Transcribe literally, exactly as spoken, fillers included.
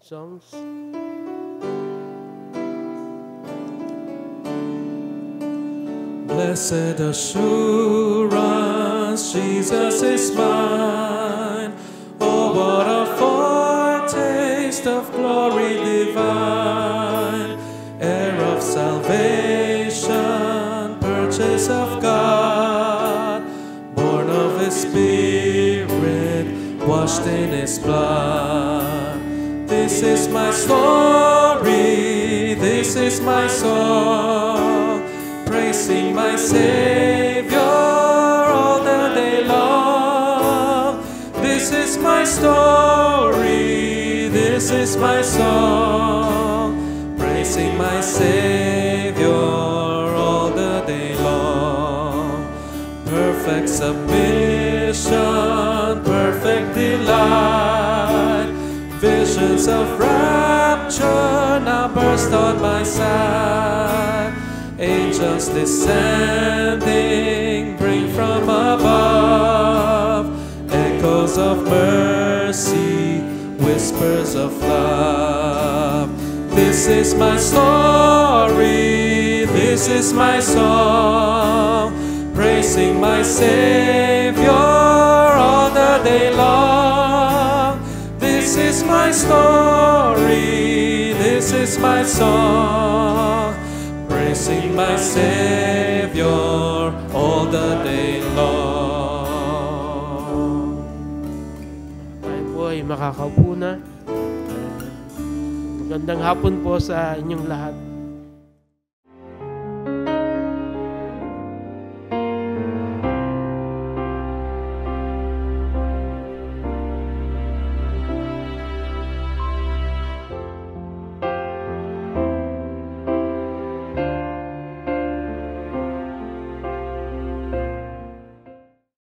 Songs. Blessed assurance, Jesus is mine. Oh, what a foretaste of glory divine! Heir of salvation, purchase of God, born of His Spirit, washed in His blood. This is my story, this is my song, praising my Savior all the day long. This is my story, this is my song, praising my Savior all the day long. Perfect submission, perfect delight, visions of rapture now burst on my side. Angels descending, bring from above echoes of mercy, whispers of love. This is my story, this is my song, praising my Savior all the day long. This is my story, this is my song, praising my Savior all the day long. Tayo po ay makakaupo na. Magandang hapon po sa inyong lahat.